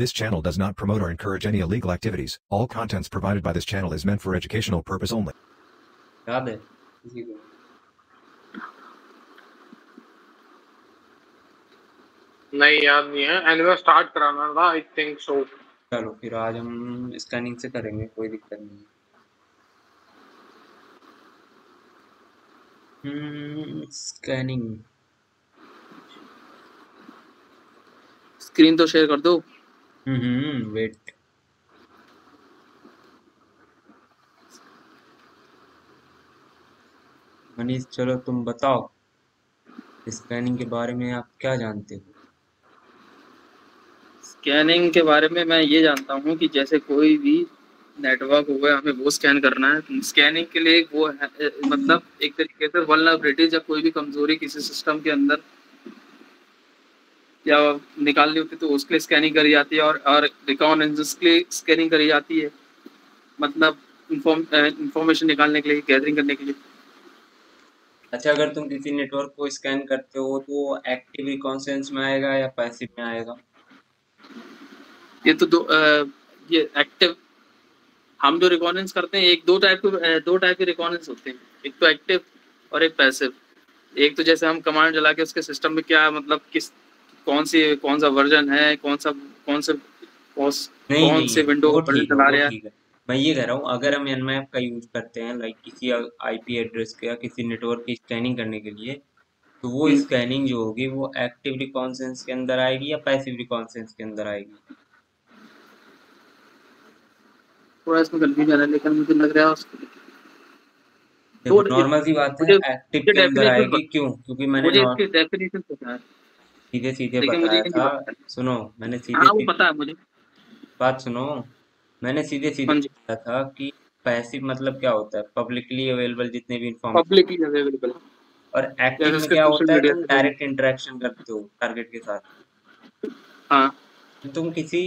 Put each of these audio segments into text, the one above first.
This channel does not promote or encourage any illegal activities. All contents provided by this channel is meant for educational purpose only. याद है किसी को? नहीं याद नहीं है। एनिवे स्टार्ट कराना था, I think so। चलो फिर आज हम स्कैनिंग से करेंगे, कोई दिक्कत नहीं। स्कैनिंग स्क्रीन तो शेयर कर दो। वेट मनीष, चलो तुम बताओ स्कैनिंग के बारे में आप क्या जानते हो? स्कैनिंग के बारे में मैं ये जानता हूँ कि जैसे कोई भी नेटवर्क हो गया, हमें वो स्कैन करना है। स्कैनिंग के लिए वो है, मतलब एक तरीके से वल्नरेबिलिटी या कोई भी कमजोरी किसी सिस्टम के अंदर या निकालनी होती है तो उसके लिए स्कैनिंग करी जाती है, और रिकॉनेसेंस के लिए स्कैनिंग करी जाती है, मतलब इंफॉर्मेशन निकालने के लिए, गैदरिंग करने के लिए। अच्छा, अगर तुम किसी नेटवर्क को स्कैन करते हो तो एक्टिव रिकॉनेसेंस में आएगा या पैसिव में आएगा? ये तो ये एक्टिव, हम जो रिकॉनेसेंस करते हैं, एक दो टाइप के रिकॉनेसेंस होते हैं, एक तो एक्टिव और एक पैसिव। एक तो जैसे हम कमांड चला के उसके सिस्टम में क्या, मतलब किस कौन सा वर्जन है, कौन से विंडो पर चला रहा है। मैं ये कह रहा हूँ, अगर हम एनमैप का यूज करते हैं लाइक किसी आईपी एड्रेस के या किसी नेटवर्क की स्कैनिंग करने के लिए, तो वो स्कैनिंग जो होगी वो एक्टिव रिकॉनेसेंस के अंदर आएगी या पैसिव रिकॉनेसेंस के अंदर आएगी? थोड़ा इसमें कंफ्यूजन है, लेकिन मुझे लग रहा है उसको नॉर्मल सी बात है, एक्टिव के अंदर आएगी। क्यों? क्योंकि मैंने इसकी डेफिनेशन पता है, सीधे बताया था। सुनो, मैंने सीधे पता है मुझे, बात सुनो, मैंने सीधे बताया था कि पैसिव मतलब क्या होता है, पब्लिकली अवेलेबल जितने भी इंफॉर्मेशन, पब्लिकली अवेलेबल। और एक्टिव में क्या होता है, तुम डायरेक्ट इंटरेक्शन करते हो टारगेट के साथ। हां, तुम किसी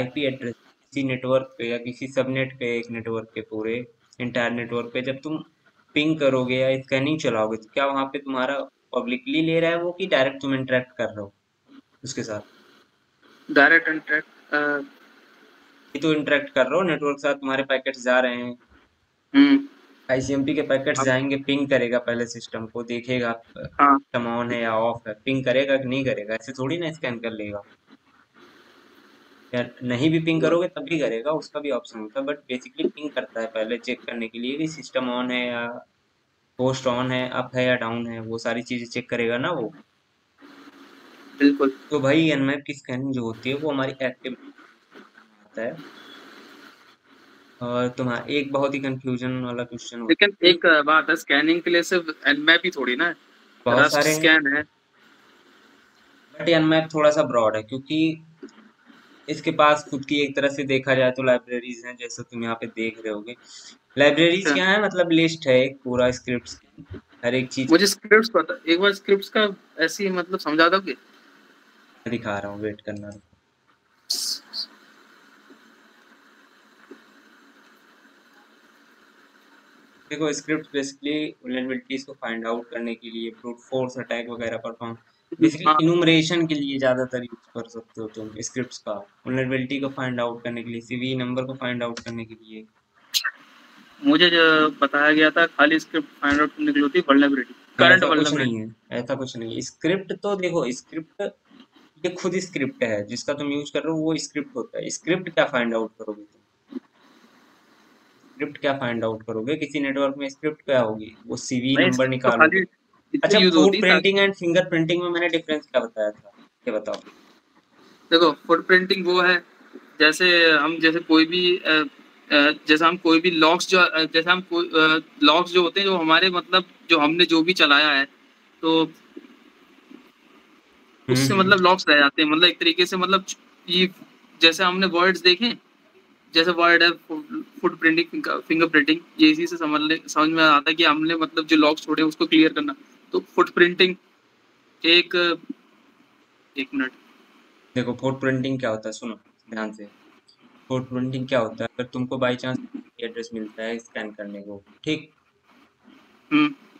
आईपी एड्रेस, किसी नेटवर्क पे या किसी सबनेट पे, एक नेटवर्क के पूरे इंटायर नेटवर्क पे जब तुम पिंग करोगे या स्कैनिंग चलाओगे तो क्या वहाँ पे तुम्हारा पब्लिकली ले रहा है वो, कि डायरेक्ट तुम इंटरेक्ट कर रहे हो उसके साथ? डायरेक्ट इंटरेक्ट, तो इंटरेक्ट कर रहे हो नेटवर्क के साथ, तुम्हारे पैकेट्स जा रहे हैं। आईसीएमपी के पैकेट्स जाएंगे, पिंग करेगा पहले सिस्टम को, देखेगा सिस्टम ऑन है या ऑफ है, पिंग करेगा कि नहीं करेगा। ऐसे थोड़ी ना स्कैन कर लेगा, यार नहीं भी पिंग करोगे तब भी करेगा, उसका भी ऑप्शन होता है, बट बेसिकली पिंग करता है पहले चेक करने के लिए कि सिस्टम ऑन है या होस्ट ऑन है, अप है या डाउन है, वो सारी चीजें चेक करेगा ना वो। बिल्कुल। तो भाई एनमैप की स्कैनिंग जो होती है वो हमारी एक्टिव आता है। और तुम्हारा एक बहुत ही कंफ्यूजन वाला क्वेश्चन, लेकिन एक बात है, स्कैनिंग के लिए सिर्फ एनमैप ही थोड़ी ना, बहुत सारे स्कैन है, बट एनमैप थोड़ा सा ब्रॉड है क्योंकि इसके पास खुद की एक तरह से देखा जाए तो लाइब्रेरीज हैं, जैसे तुम यहाँ पे देख रहे होगे। लाइब्रेरीज क्या है, मतलब लिस्ट है एक पूरा, स्क्रिप्ट्स, हर एक चीज। मुझे स्क्रिप्ट्स पता, एक बार स्क्रिप्ट्स का ऐसी मतलब समझा दोगे? दिखा रहा हूँ, वेट करना। देखो, स्क्रिप्ट बेसिकली वल्नरेबिलिटीज को फाइंड आउट करने के लिए, ब्रूट फोर्स अटैक वगैरह परफॉर्म, बेसिकली इनुमरेशन के लिए ज्यादातर यूज कर सकते हो तुम स्क्रिप्ट्स का, वल्नरेबिलिटी को फाइंड आउट करने के लिए, सीवी नंबर को फाइंड आउट करने के लिए। मुझे जो बताया गया था, खाली स्क्रिप्ट फाइंड आउट करने के लिए होती वल्नरेबिलिटी, करंट वल्नरेबिलिटी नहीं है, ऐसा कुछ नहीं है। स्क्रिप्ट तो देखो, स्क्रिप्ट ये खुद स्क्रिप्ट है, जिसका तुम यूज कर रहे हो वो स्क्रिप्ट होता है। स्क्रिप्ट क्या फाइंड आउट करोगे तुम? स्क्रिप्ट क्या फाइंड आउट करोगे किसी नेटवर्क में? स्क्रिप्ट क्या होगी वो, सीवी नंबर निकालोगे। अच्छा, फुटप्रिंटिंग एंड फिंगरप्रिंटिंग में मैंने डिफरेंस क्या बताया था, ये बताओ। देखो, फुटप्रिंटिंग वो है जैसे हम कोई भी लॉक्स जो होते हैं, जो हमारे मतलब जो हमने जो भी चलाया है, तो उससे मतलब लॉक्स रह जाते हैं, मतलब एक तरीके से, मतलब ये जैसे हमने वर्ड्स देखे, जैसे वर्ड है फुटप्रिंटिंग, फिंगरप्रिंटिंग, ये इसी से समझ में आता है कि हमने मतलब जो लॉक्स छोड़े उसको क्लियर करना। तो फुटप्रिंटिंग एक मिनट, देखो फुटप्रिंटिंग क्या होता है, सुनो ध्यान से। फुटप्रिंटिंग क्या होता है, अगर तुमको बाय चांस एड्रेस मिलता है स्कैन करने को, ठीक,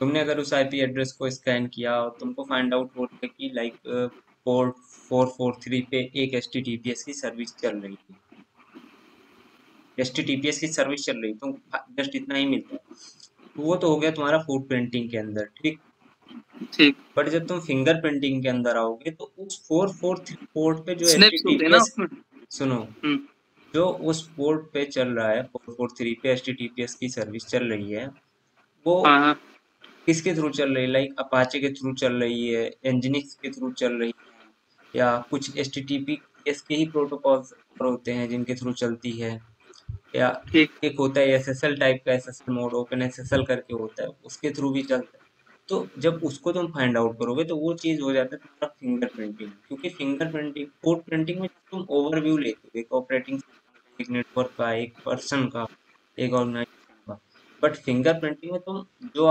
तुमने अगर उस आईपी एड्रेस को स्कैन किया और तुमको फाइंड आउट हो कि लाइक पोर्ट 443 पे एक HTTPS की सर्विस चल रही थी, HTTPS की सर्विस चल रही, तो जस्ट इतना ही मिलता है। तो वो तो हो गया तुम्हारा फुट प्रिंटिंग के अंदर, ठीक ठीक। बट जब तुम फिंगर प्रिंटिंग के अंदर आओगे तो उस 443 पोर्ट पे जो HTTPS, सुनो, जो उस पोर्ट पे चल रहा है 443 पे HTTPS की सर्विस चल रही है, वो किसके थ्रू चल रही है? लाइक अपाचे के थ्रू चल रही है, Nginx के थ्रू चल रही है, या कुछ HTTPS के ही प्रोटोकॉल्स होते हैं जिनके थ्रू चलती है, या एक होता है SSL टाइप का, SSL मोड OpenSSL करके होता है, उसके थ्रू भी चलता है। तो जब उसको तुम फाइंड आउट करोगे तो वो चीज़ हो जाता है तुम्हारा फिंगर प्रिंटिंग, क्योंकि फिंगर प्रिंटिंग, पोर्ट प्रिंटिंग में तुम ओवरव्यू लेते हो एक ऑपरेटिंग सिस्टम, एक नेटवर्क का, एक पर्सन का, एक ऑर्गेनाइजेशन का। बट फिंगर प्रिंटिंग में तुम जो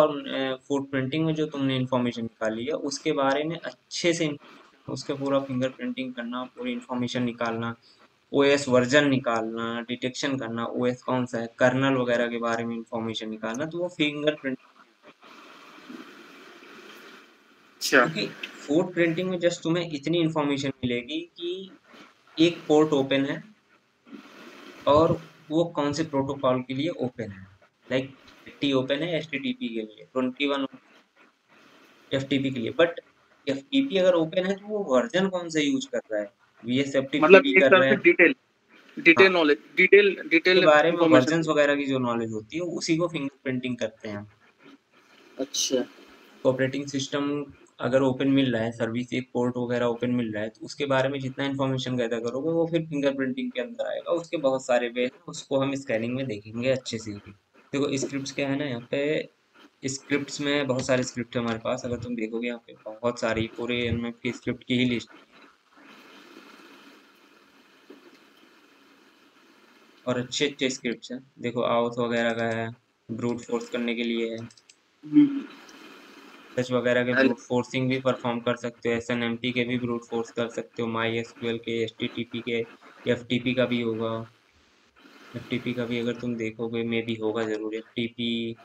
पोर्ट प्रिंटिंग में जो तुमने इन्फॉर्मेशन निकाली है उसके बारे में अच्छे से उसके पूरा फिंगर प्रिंटिंग करना, पूरी इन्फॉर्मेशन निकालना, OS वर्जन निकालना, डिटेक्शन करना, OS कौन सा है, कर्नल वगैरह के बारे में इंफॉर्मेशन निकालना, तो वो फिंगर प्रिंटिंग। पोर्ट प्रिंटिंग में जस्ट तुम्हें इतनी इंफॉर्मेशन मिलेगी कि एक पोर्ट ओपन है और वो कौन से प्रोटोकॉल के लिए ओपन है, लाइक 50 ओपन है HTTP के लिए, 21 FTP के लिए। बट FTP अगर ओपन है तो वो वर्जन कौन सा यूज कर रहा है, मतलब कर रहे हैं। डिटेल नॉलेज, डिटेल के बारे में वर्जन्स वगैरह की जो नॉलेज होती है उसी को फिंगर प्रिंटिंग करते हैं। अच्छा, ऑपरेटिंग सिस्टम अगर ओपन मिल रहा है, सर्विस एक पोर्ट वगैरह ओपन मिल रहा है, तो उसके बारे में जितना इन्फॉर्मेशन गैदर करोगे वो फिर फिंगर प्रिंटिंग के अंदर आएगा। उसके बहुत सारे वे हैं, उसको हम स्कैनिंग में देखेंगे अच्छे से। देखो स्क्रिप्ट क्या है ना, यहाँ पे स्क्रिप्ट में बहुत सारे स्क्रिप्ट है हमारे पास। अगर तुम देखोगे यहाँ पे बहुत सारी पूरे एनमैप की स्क्रिप्ट की ही लिस्ट, और अच्छे अच्छे स्क्रिप्ट हैं। देखो आउथ वगैरह का है, ब्रूट फोर्स करने के लिए है, सर्च वगैरह के ब्रूट फोर्सिंग भी परफॉर्म कर सकते हो, एसएनएमपी के भी ब्रूट फोर्स कर सकते हो, MySQL के, HTTP के, FTP का भी होगा। FTP का भी अगर तुम देखोगे मे भी होगा जरूर, FTP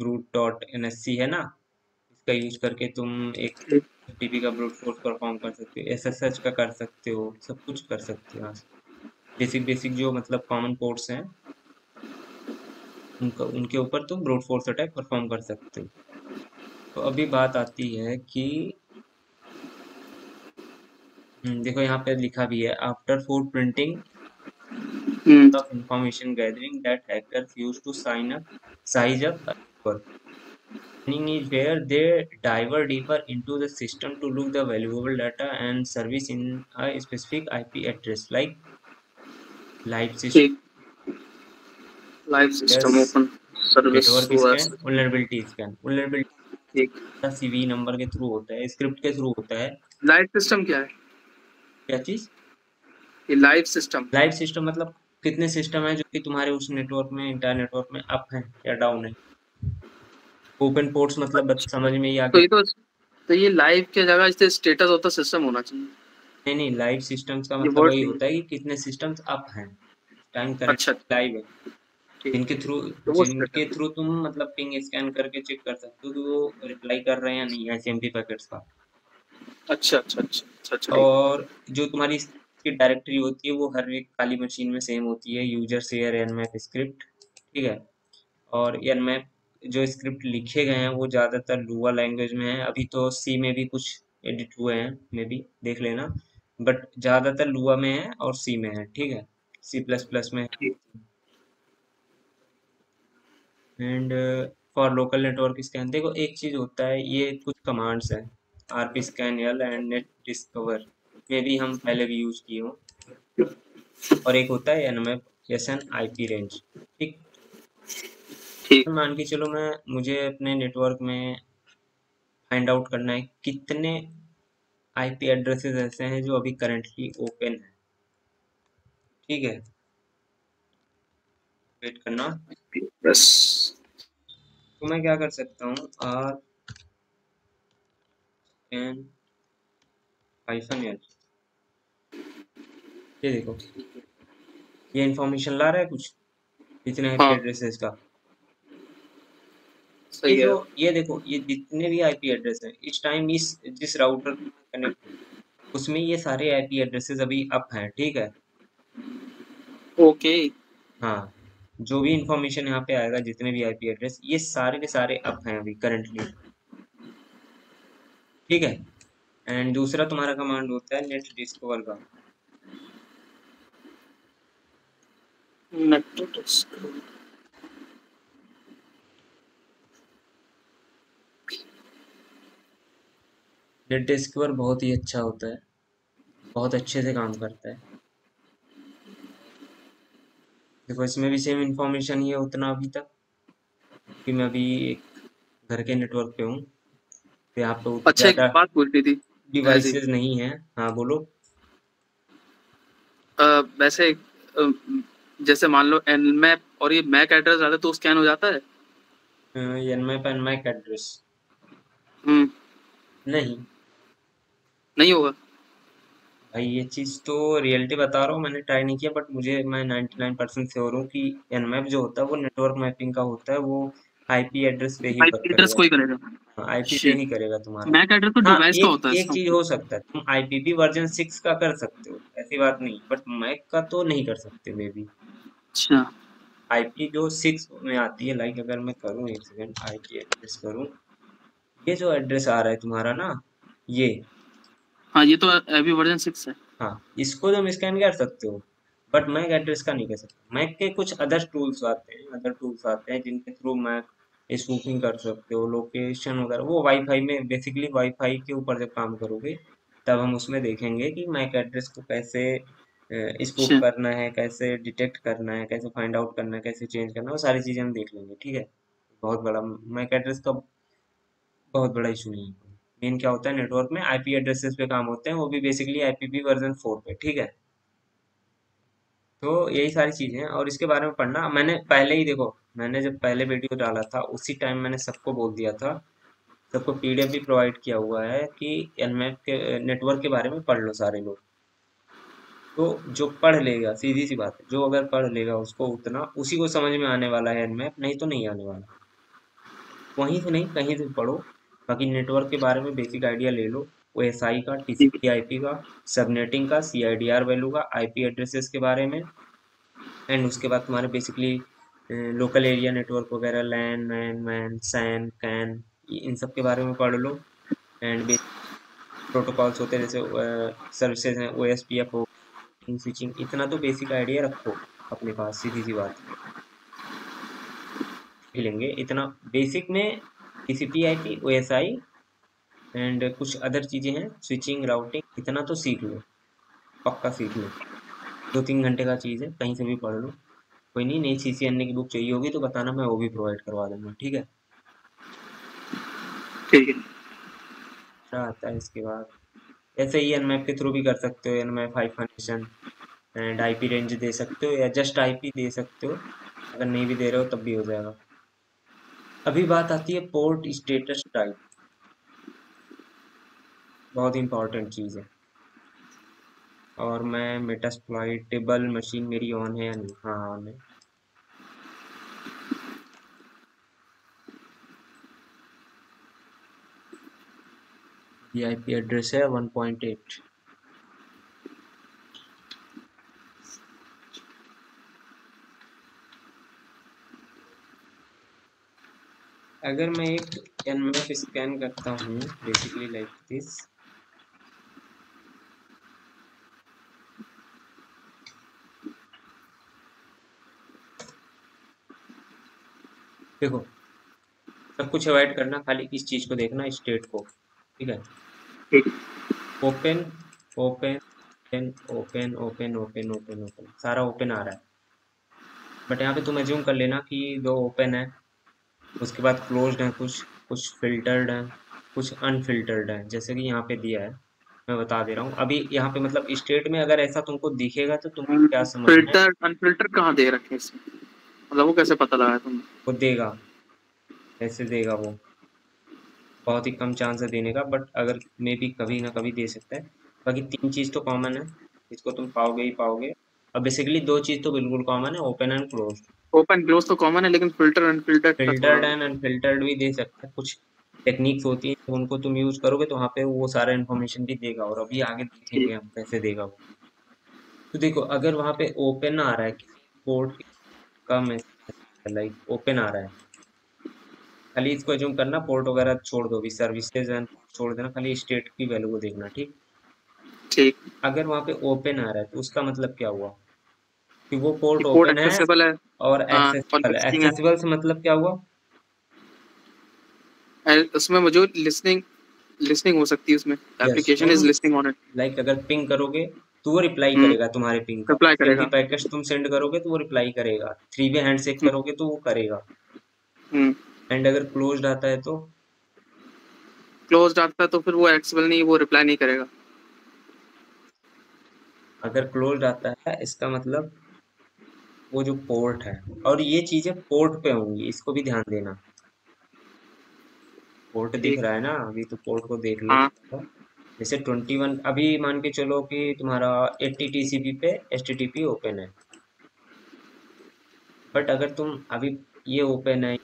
brute.nsc है ना, इसका यूज करके तुम एक HTTP का ब्रूट फोर्स परफॉर्म कर सकते हो, SSH का कर सकते हो, सब कुछ कर सकते हो। बेसिक जो मतलब कॉमन पोर्ट्स हैं उनका, उनके ऊपर तुम ब्रूट फोर्स अटैक परफॉर्म कर सकते हो। तो अभी बात आती है कि देखो यहाँ पे लिखा भी है, after foot printing of information gathering that hackers use to sign up size up is where they dive deeper into the system to look the valuable data and service in a specific IP address, like live system, open service, vulnerability scan, CVE number के through होता है, script के through होता है। Live system क्या है, क्या चीज? ये लाइव सिस्टम, लाइव सिस्टम मतलब कितने सिस्टम है जो कि तुम्हारे उस नेटवर्क में, इंटर नेटवर्क में अप है या डाउन है। ओपन पोर्ट्स मतलब समझ में ही आ गया। तो ये लाइव की जगह इससे स्टेटस होता सिस्टम होना चाहिए। नहीं, लाइव सिस्टम्स का मतलब वही होता है कि कितने सिस्टम्स अप हैं, टाइम करेक्ट अच्छा लाइव है, जिनके थ्रू तुम मतलब पिंग स्कैन करके चेक कर सकते हो कि वो रिप्लाई कर रहे हैं या नहीं, एसएमपी पैकेट्स का। अच्छा अच्छा अच्छा अच्छा। और जो तुम्हारी की डायरेक्टरी होती है वो हर एक काली मशीन में सेम होती है, यूजर शेयर एनमैप स्क्रिप्ट, ठीक है। और एनमैप जो स्क्रिप्ट लिखे गए हैं वो ज़्यादातर लुआ लैंग्वेज में है, अभी तो सी में भी कुछ एडिट हुए हैं, मे भी देख लेना, बट ज़्यादातर लुआ में है और सी में है, ठीक है, C++ में। And for local network scan, देखो एक चीज़ होता है, ये कुछ कमांड्स हैं, RP scan L and net discover, मे भी हम पहले भी यूज किए हों। और एक होता है NMAP SN IP रेंज, ठीक। मान के चलो मुझे अपने नेटवर्क में फाइंड आउट करना है कितने IP एड्रेसेस ऐसे हैं जो अभी करंटली ओपन है, ठीक है। वेट करना, तो मैं क्या कर सकता हूँ, R-N-L, ये देखो ये इंफॉर्मेशन ला रहा है कुछ, इतने IP एड्रेसेस का। सही है। ये देखो ये जितने भी आईपी एड्रेस हैं इस टाइम इस जिस राउटर कनेक्ट उसमें ये सारे आईपी एड्रेसेस अभी अप हैं, ठीक है। ओके हाँ, जो भी इंफॉर्मेशन यहाँ पे आएगा जितने भी आईपी एड्रेस ये सारे के सारे अप हैं अभी करंटली, ठीक है। एंड दूसरा तुम्हारा कमांड होता है नेट डिस्कवर का। नेट डिस्कवर बहुत ही अच्छा होता है, बहुत अच्छे से काम करता है। देखो इसमें भी सेम इंफॉर्मेशन ही है उतना अभी तक, कि मैं अभी एक घर के नेटवर्क पे हूँ तो यहाँ पे अच्छा एक बात बोलती थी डिवाइसेस नहीं है। हाँ बोलो। वैसे जैसे मान लो nmap और ये मैक एड्रेस आता है तो स्कैन हो जाता है nmap एंड मैक एड्रेस? नहीं होगा भाई, ये चीज़ तो रियलिटी बता रहा हूँ, मैंने ट्राई नहीं किया बट मैं 99% श्योर हूँ कि nmap जो होता है वो नेटवर्क मैपिंग का होता है, वो आईपी एड्रेस पे ही करेगा। आईपी पे नहीं करेगा तुम्हारा मैक एड्रेस तो डिवाइस का होता है। एक चीज हो सकता है तुम आईपीपी वर्जन 6 का कर सकते हो, ऐसी बात नहीं, बट मैक का तो नहीं कर सकते बेबी। अच्छा आईपी जो 6 में आती है, लाइक अगर मैं करूं एक सेकंड आईपी एड्रेस करूं, ये जो एड्रेस आ रहा है तुम्हारा ना ये, हाँ ये तो अभी वर्जन 6 है, हाँ इसको तुम स्कैन कर सकते हो बट मैक एड्रेस का नहीं कर सकते। मैक के कुछ अदर टूल्स आते हैं जिनके थ्रू मैक स्पूफिंग कर सकते हो, लोकेशन वगैरह, वो वाईफाई में बेसिकली वाईफाई के ऊपर जब काम करोगे तब हम उसमें देखेंगे कि मैक एड्रेस को कैसे स्पूफ करना है, कैसे डिटेक्ट करना है, कैसे फाइंड आउट करना है, कैसे चेंज करना है, वो सारी चीज़ें हम देख लेंगे, ठीक है। बहुत बड़ा मैक एड्रेस का बहुत बड़ा इशू नहीं है। मेन क्या होता है नेटवर्क में आईपी एड्रेसेस पे काम होते हैं, वो भी बेसिकली आईपीपी वर्जन 4 पे, ठीक है। तो यही सारी चीज़ें हैं और इसके बारे में पढ़ना। मैंने पहले ही देखो मैंने जब पहले वीडियो डाला था उसी टाइम मैंने सबको बोल दिया था, सबको पीडीएफ भी प्रोवाइड किया हुआ है कि nmap के नेटवर्क के बारे में पढ़ लो सारे लोग। तो जो पढ़ लेगा, सीधी सी बात है, जो अगर पढ़ लेगा उसको उतना उसी को समझ में आने वाला है nmap, नहीं तो नहीं आने वाला। वहीं से नहीं कहीं से पढ़ो, बाकी नेटवर्क के बारे में बेसिक आइडिया ले लो, ओएसआई का, टीसीपी आईपी का, सबनेटिंग का, सीआईडीआर वैल्यू का, आईपी एड्रेसेस के बारे में, एंड उसके बाद तुम्हारे बेसिकली लोकल एरिया नेटवर्क वगैरह लैन मैन सैन कैन इन सब के बारे में पढ़ लो। एंड प्रोटोकॉल्स होते हैं जैसे सर्विसेज हैं ओएसपीएफ हो, स्विचिंग, इतना तो बेसिक आइडिया रखो अपने पास, सीधी सी बात मिलेंगे। इतना बेसिक में टीसीपी आईपी ओएसआई एंड कुछ अदर चीज़ें हैं, स्विचिंग राउटिंग, इतना तो सीख लो, पक्का सीख लो। 2-3 घंटे का चीज़ है, कहीं से भी पढ़ लो, कोई नहीं। नई सीसीएनए की बुक चाहिए होगी तो बताना, मैं वो भी प्रोवाइड करवा दूंगा, ठीक है। ठीक है क्या आता है इसके बाद? ऐसे ही nmap के थ्रू भी कर सकते हो, nmap hyphenation and IP range दे सकते हो या जस्ट आईपी दे सकते हो, अगर नहीं भी दे रहे हो तब भी हो जाएगा। अभी बात आती है पोर्ट स्टेटस टाइप, बहुत इंपॉर्टेंट चीज़ है। और मैं मेटास्प्लॉइटेबल मशीन मेरी ऑन है या नहीं? हाँ ऑन है। ये आईपी एड्रेस है 1.8। अगर मैं एक nmap स्कैन करता हूँ बेसिकली लाइक दिस, देखो सब कुछ अवॉइड करना, खाली इस चीज को देखना, स्टेट को, ठीक है। Open open open open open open open open सारा ओपन आ रहा है, बट यहाँ पे तुम एज्यूम कर लेना कि दो ओपन है, उसके बाद क्लोज्ड है, कुछ फिल्टर्ड है, कुछ अनफिल्टर्ड है, जैसे कि यहाँ पे दिया है, मैं बता दे रहा हूँ अभी यहाँ पे। मतलब स्टेट में अगर ऐसा तुमको दिखेगा तो तुम क्या समझना, फिल्टर अनफिल्टर कहाँ दे रखे हैं, मतलब वो कैसे पता लगाया तुम? वो देगा, कैसे देगा? वो बहुत ही कम चांस है देने का, बट अगर मे भी कभी ना कभी दे सकता है। बाकी 3 चीज़ तो कॉमन है, इसको तुम पाओगे ही पाओगे। अब बेसिकली 2 चीज़ तो बिल्कुल कॉमन है, open and close. Open close तो कॉमन है, लेकिन फिल्टर अनफिल्टर्ड एंड अनफिल्टर्ड भी दे सकता है। कुछ टेक्निक्स होती है तो उनको तुम यूज करोगे तो वहाँ पे वो सारा इन्फॉर्मेशन भी देगा, और अभी आगे देखेंगे हम कैसे देगा वो। तो देखो अगर वहाँ पे ओपन आ रहा है पोर्ट का मैसेज, लाइक ओपन आ रहा है, खाली इसको एज्यूम करना पोर्ट वगैरह छोड़ दो, भी सर्विसेज एंड छोड़ देना, खाली स्टेट की वैल्यू को देखना। ठीक ठीक, अगर वहाँ पे ओपन आ रहा है तो उसका मतलब क्या हुआ कि वो पोर्ट ओपन है और एक्सेसिबल से मतलब क्या हुआ, उसमें मुझे लिसनिंग हो सकती है उसमें, application is listening on it. Like अगर पिंग करोगे तो वो रिप्लाई करेगा तुम्हारे पिंग, रिप्लाई करेगा। पैकेट तुम सेंड करोगे तो वो रिप्लाई करेगा, थ्री वे हैंडशेक करोगे तो वो करेगा। एंड अगर क्लोज्ड आता है तो फिर वो एक्सेसिबल नहीं, वो रिप्लाई नहीं करेगा। अगर क्लोज्ड आता है इसका मतलब वो जो पोर्ट है, और ये चीजें पोर्ट पे होंगी, इसको भी ध्यान देना। पोर्ट दिख रहा है ना अभी, तो पोर्ट को देख लो। हाँ। जैसे 21 अभी मान के चलो कि तुम्हारा 80 TCP पे HTTP ओपन है, बट अगर तुम अभी ये ओपन है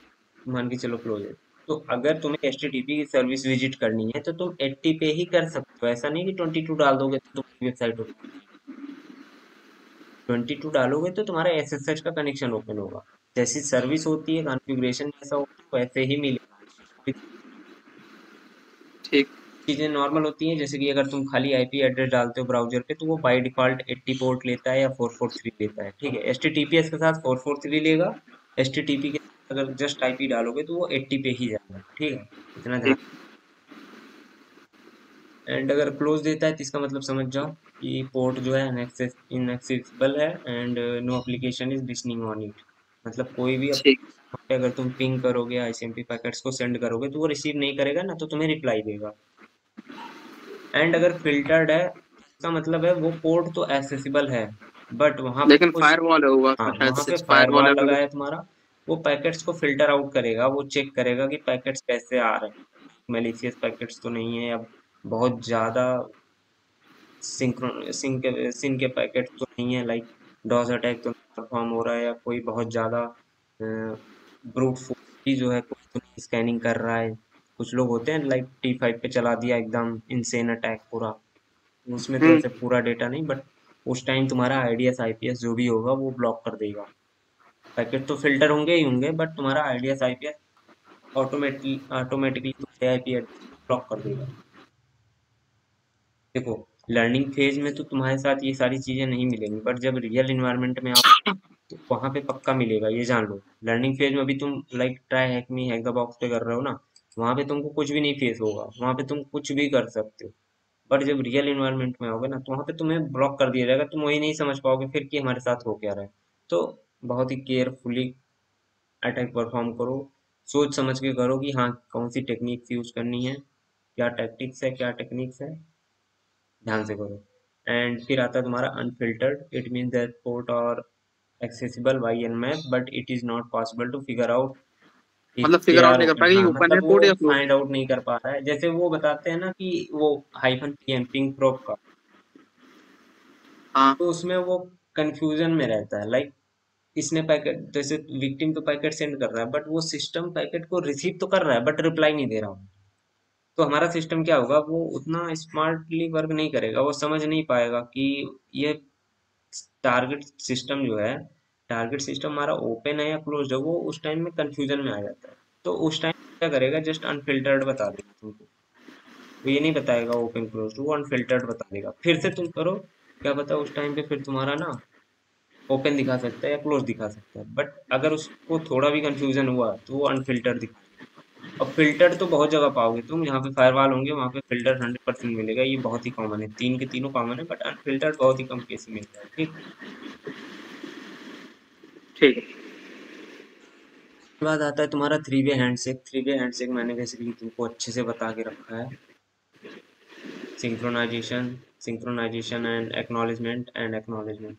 मान के चलो क्लोज है, तो अगर तुम्हें HTTP की सर्विस विजिट करनी है तो तुम 80 पे ही कर सकते हो। ऐसा नहीं कि 22 डाल दोगे तो तुम्हारी वेबसाइट ओपन, 22 डालोगे तो तुम्हारा SSL का कनेक्शन ओपन होगा। जैसी सर्विस होती है कॉन्फ़िगरेशन जैसा होता है वैसे ही मिलेगा। ठीक, चीजें नॉर्मल होती हैं, जैसे कि अगर तुम खाली आईपी एड्रेस डालते हो ब्राउजर पे तो वो बाय डिफॉल्ट 80 पोर्ट लेता है या 443 लेता है। ठीक है, एचटीटीपीएस के साथ 443 लेगा, एचटीटीपी के साथ अगर जस्ट आईपी डालोगे तो वो 80 पे ही जाएगा। ठीक है, इतना ध्यान। एंड अगर क्लोज देता है तो इसका मतलब समझ जाओ कि पोर्ट जो है इनएक्सेसिबल है and no application is listening on it. मतलब कोई भी अगर तुम पिंग करोगे, आईसीएमपी पैकेट्स को सेंड करोगे तो वो रिसीव नहीं करेगा ना, तो तुम्हें रिप्लाई देगा। एंड अगर फिल्टर्ड है इसका मतलब है वो पोर्ट तो एक्सेसिबल है बट वहाँ पे फायरवॉल होगा, वहाँ पे फायरवॉल लगा है तुम्हारा, वो पैकेट्स को फिल्टर आउट करेगा। वो चेक करेगा कि पैकेट्स कैसे आ रहे हैं, मैलिशियस पैकेट्स तो नहीं है, अब बहुत ज़्यादा सिंक के पैकेट तो नहीं है, लाइक डॉस अटैक तो परफॉर्म हो रहा है, या कोई बहुत ज़्यादा ब्रूट फोर्स जो है स्कैनिंग कर रहा है। कुछ लोग होते हैं लाइक T5 पे चला दिया एकदम इनसेन अटैक पूरा, उसमें तो पूरा डेटा नहीं बट उस टाइम तुम्हारा IDS IPS जो भी होगा वो ब्लॉक कर देगा। पैकेट तो फिल्टर होंगे ही होंगे बट तुम्हारा IDS IPS automatically IP address block कर देगा। देखो लर्निंग फेज में तो तुम्हारे साथ ये सारी चीज़ें नहीं मिलेंगी बट जब रियल इन्वायरमेंट में आप तो वहाँ पे पक्का मिलेगा, ये जान लो। लर्निंग फेज में अभी तुम लाइक ट्राई हैकमी हैकथबॉक्स पे कर रहे हो ना, वहाँ पे तुमको कुछ भी नहीं फेस होगा, वहाँ पे तुम कुछ भी कर सकते हो। बट जब रियल इन्वायरमेंट में आओगे ना तो वहाँ पे तुम्हें ब्लॉक कर दिया जाएगा, तुम वही नहीं समझ पाओगे फिर कि हमारे साथ हो क्या रहा है। तो बहुत ही केयरफुली अटैक परफॉर्म करो, सोच समझ के करो कि हाँ कौन सी टेक्निक्स यूज करनी है, क्या टैक्टिक्स है क्या टेक्निक्स है, ध्यान से करो। एंड फिर आता है तुम्हारा unfiltered, it mean that port और accessible by nmap but it is not possible to figure out, मतलब फिगर आउट नहीं कर पा रहा है ओपन है कोड या फाइंड आउट नहीं कर पा रहा है। जैसे वो बताते हैं ना कि वो हाइफन पीएम पिंग प्रोब का, हां तो उसमें वो कंफ्यूजन में रहता है। लाइक इसने पैकेट जैसे विक्टिम तो पैकेट सेंड कर रहा है बट वो सिस्टम पैकेट को रिसीव तो कर रहा है बट रिप्लाई नहीं दे रहा हूं, तो हमारा सिस्टम क्या होगा, वो उतना स्मार्टली वर्क नहीं करेगा, वो समझ नहीं पाएगा कि ये टारगेट सिस्टम जो है, टारगेट सिस्टम हमारा ओपन है या क्लोज है। वो उस टाइम में कंफ्यूजन में आ जाता है, तो उस टाइम क्या करेगा, जस्ट अनफिल्टर्ड बता देगा तुमको, वो ये नहीं बताएगा ओपन क्लोज, वो अनफिल्टर्ड बता देगा। फिर से तुम करो, क्या पता उस टाइम पे फिर तुम्हारा ना ओपन दिखा सकता है या क्लोज दिखा सकता है, बट अगर उसको थोड़ा भी कन्फ्यूजन हुआ तो वो अनफिल्टर्ड दिखा। और फिल्टर तो बहुत जगह पाओगे तुम, जहाँ पे फायरवॉल होंगे वहाँ पे फिल्टर 100% मिलेगा, ये बहुत ही कॉमन है, 3 के 3 कॉमन है बट अनफिल्टर्ड बहुत ही कम केस में मिलता है। ठीक, ठीक। बाद आता है तुम्हारा 3-वे हैंडशेक। 3-वे हैंडशेक मैंने कैसे भी तुमको अच्छे से बता के रखा है, सिंक्रोनाइजेशन एंड एक्नॉलेजमेंट।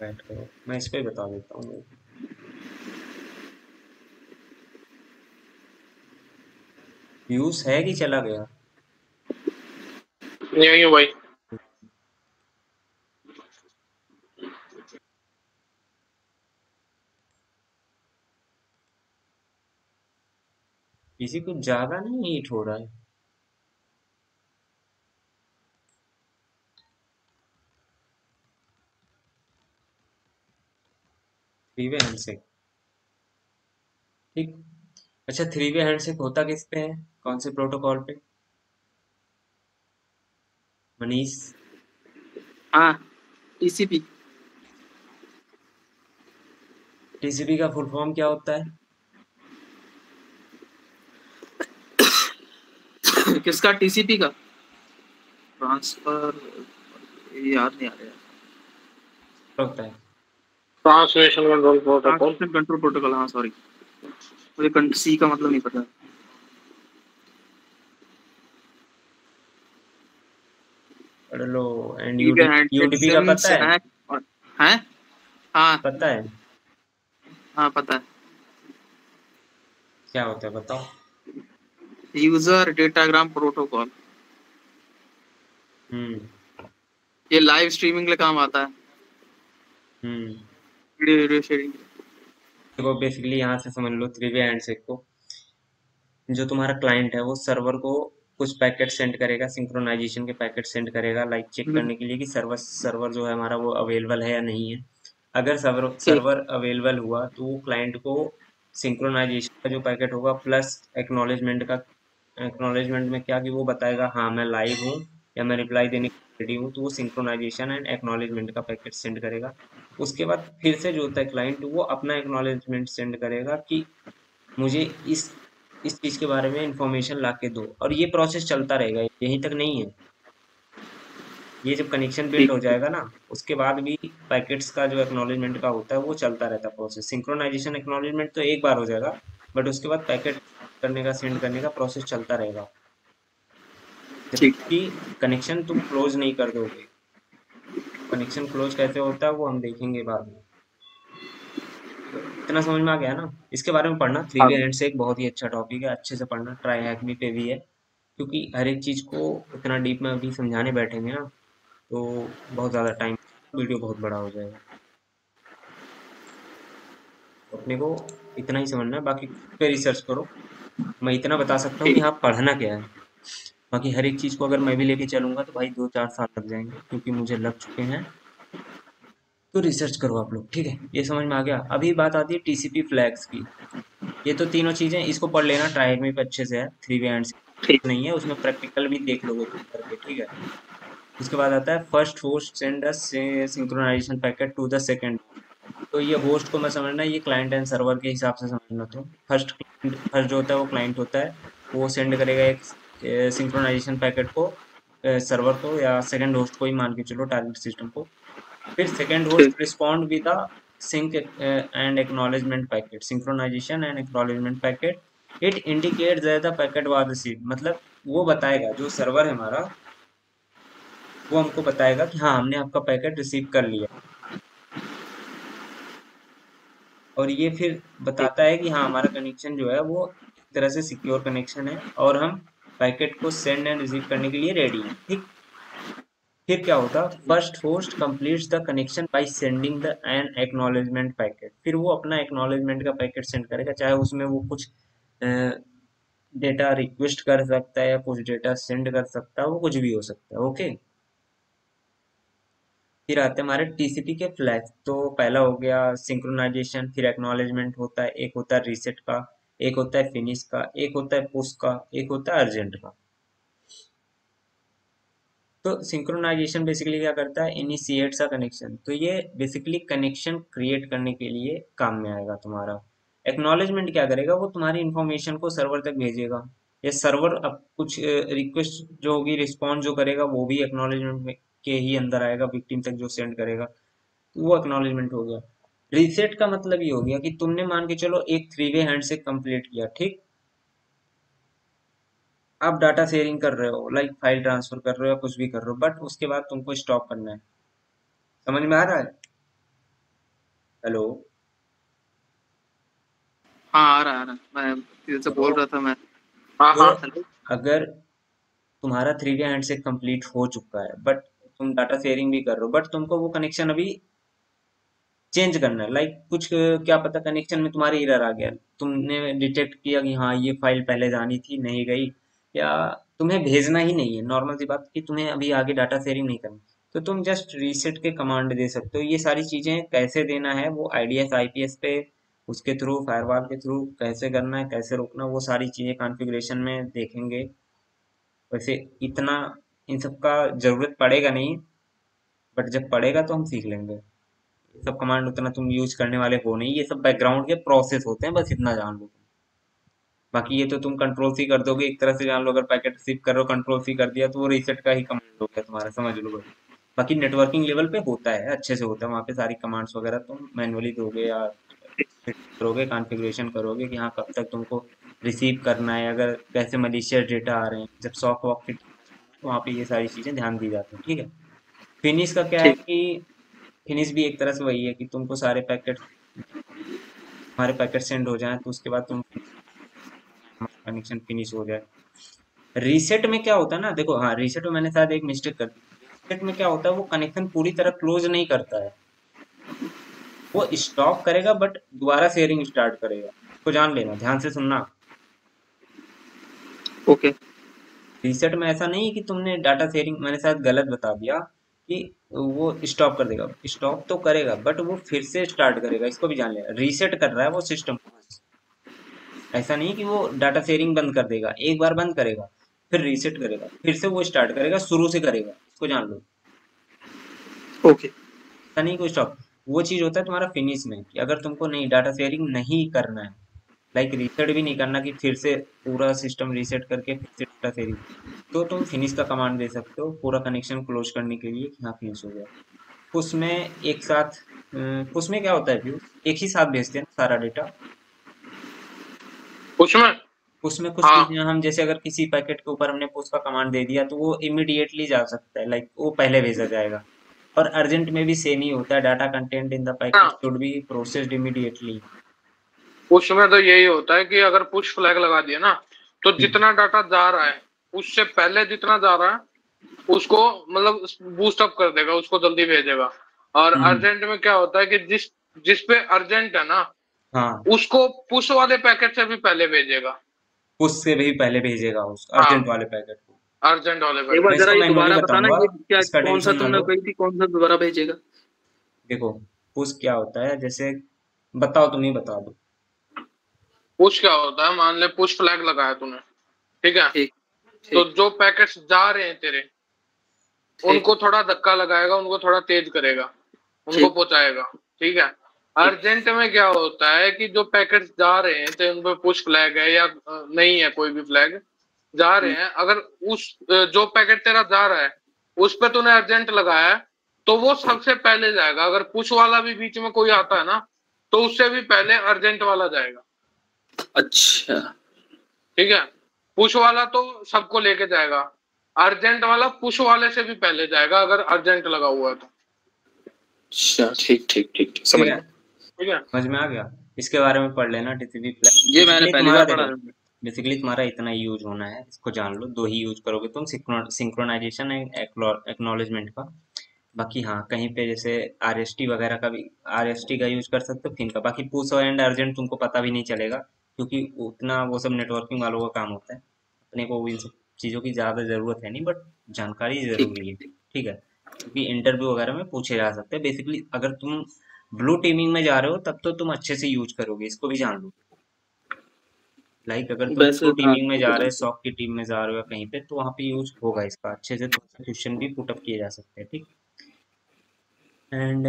बैठ करो, मैं इस पे बता देता हूँ। यूज है कि चला गया? नहीं भाई, किसी को ज्यादा नहीं हीट हो रहा है। थ्री वे हैंडशेक, ठीक। अच्छा, थ्री वे हैंडशेक होता किस पे है, कौन से प्रोटोकॉल पे? मनीष? हाँ, टीसीपी। टीसीपी का फुल फॉर्म क्या होता है? किसका? टीसीपी का ट्रांसफर, याद नहीं आ रहा है। Transmission control protocol, control protocol. हाँ सॉरी, मुझे सी का मतलब नहीं पता। अरे लो, एंड यूडीपी का पता है? हैं? हाँ पता है। हाँ पता है, क्या होता है बताओ? User datagram protocol. ये लाइव स्ट्रीमिंग के काम आता है। Video sharing. देखो बेसिकली यहाँ से समझ लो थ्री वे हैंडशेक को, जो तुम्हारा क्लाइंट है वो सर्वर को कुछ पैकेट सेंड करेगा, सिंक्रोनाइजेशन के पैकेट सेंड करेगा, लाइक चेक करने के लिए कि सर्वर जो है हमारा वो अवेलेबल है या नहीं है। अगर सर्वर अवेलेबल हुआ तो वो क्लाइंट को सिंक्रोनाइजेशन का जो पैकेट होगा प्लस एक्नॉलेजमेंट का, एक्नॉलेजमेंट में क्या कि वो बताएगा हाँ मैं लाइव हूँ या मैं रिप्लाई देने के रेडी हूँ, तो वो सिंक्रोनाइजेशन एंड एक्नॉलेजमेंट का पैकेट सेंड करेगा। उसके बाद फिर से जो होता है क्लाइंट, वो अपना एक्नॉलेजमेंट सेंड करेगा कि मुझे इस चीज़ के बारे में इंफॉर्मेशन ला के दो, और ये प्रोसेस चलता रहेगा, यहीं तक नहीं है। ये जब कनेक्शन बिल्ड हो जाएगा ना, उसके बाद भी पैकेट्स का जो एक्नॉलेजमेंट का होता है वो चलता रहता है प्रोसेस। सिंक्रोनाइजेशन एक्नॉलेजमेंट तो एक बार हो जाएगा, बट उसके बाद पैकेट करने का, सेंड करने का प्रोसेस चलता रहेगा, जबकि कनेक्शन तुम क्लोज नहीं कर दोगे। कनेक्शन क्लोज कैसे होता है वो हम देखेंगे बाद में। इतना समझ में आ गया ना? इसके बारे में पढ़ना, थ्री वे हैंडशेक एक बहुत ही अच्छा टॉपिक है, अच्छे से पढ़ना। TryHackMe पे भी है, क्योंकि हर एक चीज को इतना डीप में अभी समझाने बैठेंगे ना तो बहुत ज़्यादा टाइम, वीडियो बहुत बड़ा हो जाएगा। अपने को इतना ही समझना है, बाकी पे रिसर्च करो। मैं इतना बता सकता हूँ कि हाँ पढ़ना क्या है, बाकी हर एक चीज़ को अगर मैं भी लेके चलूँगा तो भाई 2-4 साल लग जाएंगे, क्योंकि मुझे लग चुके हैं। तो रिसर्च करो आप लोग, ठीक है? ये समझ में आ गया। अभी बात आती है टीसीपी फ्लैग्स की। ये तो तीनों चीज़ें, इसको पढ़ लेना, TryHackMe पे अच्छे से है। थ्री वे हैंडशेक नहीं है, उसमें प्रैक्टिकल भी देख लोगे करके, ठीक है? उसके बाद आता है first host send a synchronization packet to the second. तो ये होस्ट को मैं समझना, ये क्लाइंट एंड सर्वर के हिसाब से समझना। तो फर्स्ट जो होता है वो क्लाइंट होता है, वो सेंड करेगा एक सिंक्रोनाइजेशन पैकेट को सर्वर को या सेकंड होस्ट को ही मान के चलो, टारगेट सिस्टम को। फिर second host respond with the sync and acknowledgement packet, synchronization and acknowledgement packet. It indicate that the packet was received, मतलब वो बताएगा, जो सर्वर है हमारा वो हमको बताएगा कि हाँ हमने आपका पैकेट रिसीव कर लिया, और ये फिर बताता है कि हाँ हमारा कनेक्शन जो है वो एक तरह से सिक्योर कनेक्शन है और हम पैकेट को सेंड एंड रिसीव करने के लिए रेडी हैं, ठीक। फिर क्या होता, first host completes the connection by sending the an acknowledgement packet. फिर वो अपना एक्नॉलेजमेंट का पैकेट सेंड करेगा, चाहे उसमें वो कुछ डेटा रिक्वेस्ट कर सकता है या कुछ डेटा सेंड कर सकता है, वो कुछ भी हो सकता है, ओके। फिर आते हैं हमारे टीसीपी के फ्लैग्स। तो पहला हो गया सिंक्रोनाइजेशन, फिर एक्नॉलेजमेंट होता है, एक होता है रीसेट का, एक होता है फिनिश का, एक होता है पुश का, एक होता है अर्जेंट का। तो सिंक्रोनाइजेशन बेसिकली क्या करता है, इनिशिएट्स अ कनेक्शन। तो ये बेसिकली कनेक्शन क्रिएट करने के लिए काम में आएगा तुम्हारा। एक्नॉलेजमेंट क्या करेगा, वो तुम्हारी इन्फॉर्मेशन को सर्वर तक भेजेगा, या सर्वर अब कुछ रिक्वेस्ट जो होगी, रिस्पॉन्स जो करेगा वो भी एक्नॉलेजमेंट के ही अंदर आएगा, विक्टिम तक जो सेंड करेगा वो एक्नॉलेजमेंट हो गया। रीसेट का मतलब ये हो गया कि तुमने मान के चलो एक थ्री वे हैंडशेक कंप्लीट किया, ठीक। आप डाटा शेयरिंग कर रहे हो, लाइक फाइल ट्रांसफर कर रहे हो या कुछ भी कर रहे हो, बट उसके बाद तुमको स्टॉप करना है। समझ में आ रहा है? हेलो? हाँ आ रहा है, मैं बोल रहा था। मैं अगर तुम्हारा 3D हैंड से कंप्लीट हो चुका है, बट तुम डाटा शेयरिंग भी कर रहे हो, बट तुमको वो कनेक्शन अभी चेंज करना है। लाइक कुछ क्या पता कनेक्शन में तुम्हारे एरर आ गया, तुमने डिटेक्ट किया कि हाँ ये फाइल पहले जानी थी नहीं गई, या तुम्हें भेजना ही नहीं है, नॉर्मल सी बात कि तुम्हें अभी आगे डाटा शेयरिंग नहीं करनी, तो तुम जस्ट रीसेट के कमांड दे सकते हो। ये सारी चीज़ें कैसे देना है वो IDS IPS पे, उसके थ्रू, फायरवॉल के थ्रू कैसे करना है, कैसे रोकना, वो सारी चीज़ें कॉन्फ़िगरेशन में देखेंगे। वैसे इतना इन सब का ज़रूरत पड़ेगा नहीं, बट जब पड़ेगा तो हम सीख लेंगे। ये सब कमांड उतना तुम यूज करने वाले हो नहीं, ये सब बैकग्राउंड के प्रोसेस होते हैं, बस इतना जान लो। बाकी ये तो तुम कंट्रोल सी कर दोगे एक तरह से, जान लो। अगर पैकेट रिसीव कर रहे हो कंट्रोल सी कर दिया तो वो रीसेट का ही कमांड हो गया तुम्हारा, समझ लो। बाकी नेटवर्किंग लेवल पे होता है, अच्छे से होता है, वहाँ पे सारी कमांड्स वगैरह तुम मैनुअली दोगे या करोगे, कॉन्फ़िगरेशन करोगे कि हाँ कब तक तुमको रिसीव करना है, अगर कैसे मलिशियस डेटा आ रहे हैं, जब सॉक वॉक फिट वहाँ पे ये सारी चीज़ें ध्यान दी जाती हैं, ठीक है। फिनिश का क्या है कि फिनिश भी एक तरह से वही है कि तुमको सारे पैकेट, हमारे पैकेट सेंड हो जाएँ तो उसके बाद तुम कनेक्शन फिनिश हो जाए। रीसेट में क्या होता है ना, देखो हाँ रीसेट में मैंने शायद एक मिस्टेक कर दी। रीसेट में क्या होता है, वो कनेक्शन पूरी तरह क्लोज नहीं करता है, वो स्टॉप करेगा बट दोबारा शेयरिंग स्टार्ट करेगा, इसको जान लेना, ध्यान से सुनना, ओके। रीसेट में ऐसा नहीं है कि तुमने डाटा शेयरिंग, मैंने शायद गलत बता दिया कि वो स्टॉप कर देगा, स्टॉप तो करेगा बट वो फिर से स्टार्ट करेगा, इसको भी जान लेना। रीसेट कर रहा है वो सिस्टम, ऐसा नहीं कि वो डाटा शेयरिंग बंद कर देगा, एक बार बंद करेगा फिर रीसेट करेगा फिर से वो स्टार्ट करेगा, शुरू से करेगा, इसको जान लो, ओके। ऐसा नहीं कोई स्टॉप, वो चीज़ होता है तुम्हारा फिनिश में कि अगर तुमको नहीं डाटा शेयरिंग नहीं करना है, लाइक रीसेट भी नहीं करना कि फिर से पूरा सिस्टम रीसेट करके फिर से डाटा शेयरिंग, तो तुम फिनिश का कमांड दे सकते हो पूरा कनेक्शन क्लोज करने के लिए कि हाँ फिनिश हो गया। उसमें एक साथ, उसमें क्या होता है व्यू एक ही साथ भेजते हैं सारा डेटा, उसमें कुछ चीजें हम जैसे अगर किसी पैकेट के ऊपर हमने पुश का कमांड दे दिया तो वो इमीडिएटली जा सकता है, लाइक वो पहले भेजा जाएगा। और अर्जेंट में भी सेम ही होता है, data content in the packet should be processed immediately. Push में तो यही होता है कि अगर पुश फ्लैग लगा दिया ना तो जितना डाटा जा रहा है उससे पहले जितना जा रहा है उसको मतलब बूस्ट अप कर देगा, उसको जल्दी भेजेगा। और अर्जेंट में क्या होता है कि जिस पे अर्जेंट है ना उसको पुश वाले पैकेट से भी पहले भेजेगा, पुश से भी पहले भेजेगा उस अर्जेंट वाले पैकेट को। अर्जेंट वाले पैकेट एक बार जरा ये दोबारा बताना कि क्या कौन सा तुमने कही थी, कौन सा दोबारा भेजेगा। देखो पुश क्या होता है, जैसे बताओ तुम ही बता दो पुश क्या होता है। मान ले पुश फ्लैग लगाया तूने, ठीक है, तो जो पैकेट्स जा रहे हैं तेरे उनको थोड़ा धक्का लगाएगा, उनको थोड़ा तेज करेगा, उनको पहुंचाएगा, ठीक है। अर्जेंट में क्या होता है कि जो पैकेट्स जा रहे हैं तो उन पे पुश फ्लैग है या नहीं है, कोई भी फ्लैग जा रहे हैं, अगर उस जो पैकेट तेरा जा रहा है उस पे तूने अर्जेंट लगाया है तो वो सबसे पहले जाएगा। अगर पुश वाला भी बीच में कोई आता है ना तो उससे भी पहले अर्जेंट वाला जाएगा। अच्छा, ठीक है। पुश वाला तो सबको लेके जाएगा, अर्जेंट वाला पुश वाले से भी पहले जाएगा अगर अर्जेंट लगा हुआ है तो। अच्छा, ठीक ठीक ठीक, समझ गया, समझ में आ गया। इसके बारे में पढ़ लेना, टीसीपी फ्लैग ये मैंने पहली बार पढ़ा। बेसिकली तुम्हारा इतना यूज होना है, इसको जान लो, दो ही यूज करोगे तुम, सिंक्रोनाइजेशन एंड एक्नॉलेजमेंट का। बाकी हाँ कहीं पे जैसे RST वगैरह का भी, RST का यूज कर सकते हो, फिन का। बाकी पुश एंड अर्जेंट तुमको पता भी नहीं चलेगा क्योंकि उतना वो सब नेटवर्किंग वालों का काम होता है, अपने को इन सब चीज़ों की ज़्यादा ज़रूरत है नहीं, बट जानकारी जरूरी है, ठीक है, क्योंकि इंटरव्यू वगैरह में पूछे जा सकते हैं। बेसिकली अगर तुम ब्लू टीमिंग में जा रहे हो तब तो तुम अच्छे से यूज करोगे, इसको भी जान लो। लाइक अगर तुम ब्लू टीमिंग में जा रहे हो, सॉक की टीम में जा रहे हो कहीं पे, तो वहाँ पे यूज होगा इसका, अच्छे से क्वेश्चन भी पुटअप किए जा सकते हैं, ठीक। एंड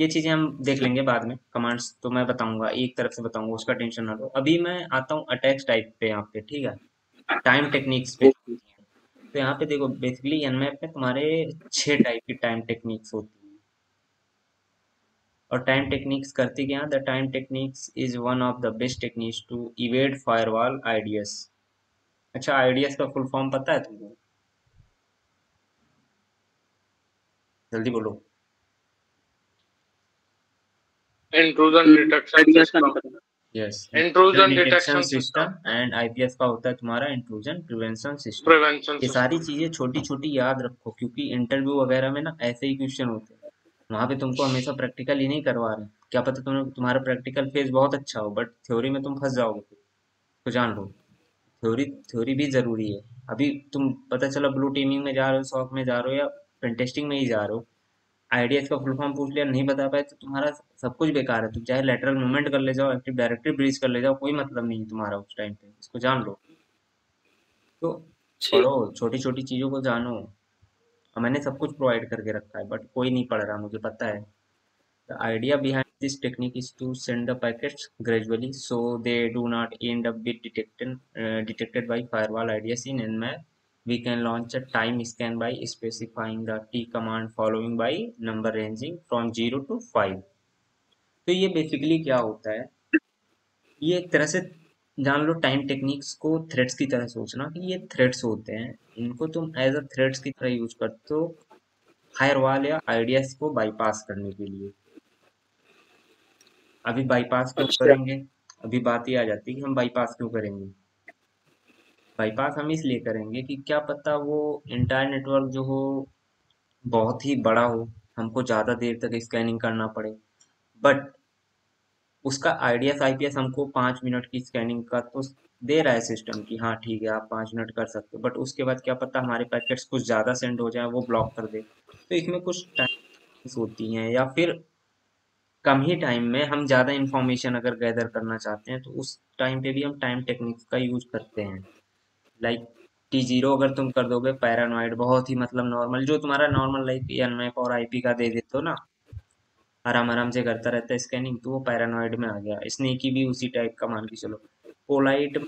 ये चीज़ें हम देख लेंगे बाद में, कमांड्स तो मैं बताऊंगा, एक तरफ से बताऊंगा, उसका टेंशन ना लो। अभी मैं आता हूँ अटैक्स टाइप पे यहाँ पे, ठीक है, टाइम टेक्निक्स पे। तो यहाँ पे देखो बेसिकली एनमैप में तुम्हारे 6 टाइप की टाइम टेक्निक्स होती है, और टाइम टेक्निक्स करती क्या, the time techniques is one of the best techniques to evade firewall IDS। अच्छा, IDS का फुल फॉर्म पता है तुमको? जल्दी बोलो। Intrusion detection system. Yes, intrusion detection system and IPS का होता है तुम्हारा इंट्रूजन प्रिवेंशन सिस्टम। ये सारी चीजें छोटी छोटी याद रखो, क्योंकि इंटरव्यू वगैरह में ना ऐसे ही क्वेश्चन होते हैं, वहाँ पे तुमको हमेशा प्रैक्टिकल ही नहीं करवा रहे। क्या पता तुम्हारा प्रैक्टिकल फेज बहुत अच्छा हो बट थ्योरी में तुम फंस जाओगे, तो जान लो थ्योरी भी जरूरी है। अभी तुम पता चला ब्लू टीमिंग में जा रहे हो, सॉक में जा रहे हो या पेंटेस्टिंग में ही जा रहे हो, आईडीएस का फुल फॉर्म पूछ लिया नहीं बता पाए तो तुम्हारा सब कुछ बेकार है। तुम चाहे लेटरल मूवमेंट कर ले जाओ, एक्टिव डायरेक्टरी ब्रीच कर ले जाओ, कोई मतलब नहीं है तुम्हारा उस टाइम पे। इसको जान लो, तो पढ़ो, छोटी छोटी चीज़ों को जानो। मैंने सब कुछ प्रोवाइड करके रखा है बट कोई नहीं पढ़ रहा, मुझे पता है। The idea behind this technique is to send the packets gradually so they do not end up beat detected by firewall ideas in Nmap. we can launch a time scan by specifying the t command following by number ranging from 0 to 5। तो ये basically क्या होता है, ये एक तरह से जान लो टाइम टेक्निक्स को थ्रेड्स की तरह सोचना कि ये थ्रेड्स होते हैं, इनको तुम एज अ थ्रेड्स की तरह यूज करते हो फायरवॉल या आइडियाज को बाईपास करने के लिए। अभी बाईपास क्यों करेंगे, अभी बात ये आ जाती है कि हम बाईपास क्यों करेंगे। बाईपास हम इसलिए करेंगे कि क्या पता वो इंटायर नेटवर्क जो हो बहुत ही बड़ा हो, हमको ज़्यादा देर तक स्कैनिंग करना पड़े, बट उसका आईडीएस आईपीएस हमको 5 मिनट की स्कैनिंग का तो दे रहा है सिस्टम कि हाँ ठीक है आप 5 मिनट कर सकते हो, बट उसके बाद क्या पता हमारे पैकेट्स कुछ ज़्यादा सेंड हो जाए, वो ब्लॉक कर दे। तो इसमें कुछ टाइम होती हैं, या फिर कम ही टाइम में हम ज़्यादा इन्फॉर्मेशन अगर गैदर करना चाहते हैं तो उस टाइम पे भी हम टाइम टेक्निक्स का यूज करते हैं। लाइक T0 अगर तुम कर दोगे पैरानॉइड, बहुत ही मतलब नॉर्मल, जो तुम्हारा नॉर्मल लाइक एनमैप और आईपी का दे देते हो ना, आराम आराम से करता रहता है स्कैनिंग, तो वो पैरानॉइड में आ गया। स्नेकी भी उसी टाइप का मान के चलो। पोलाइट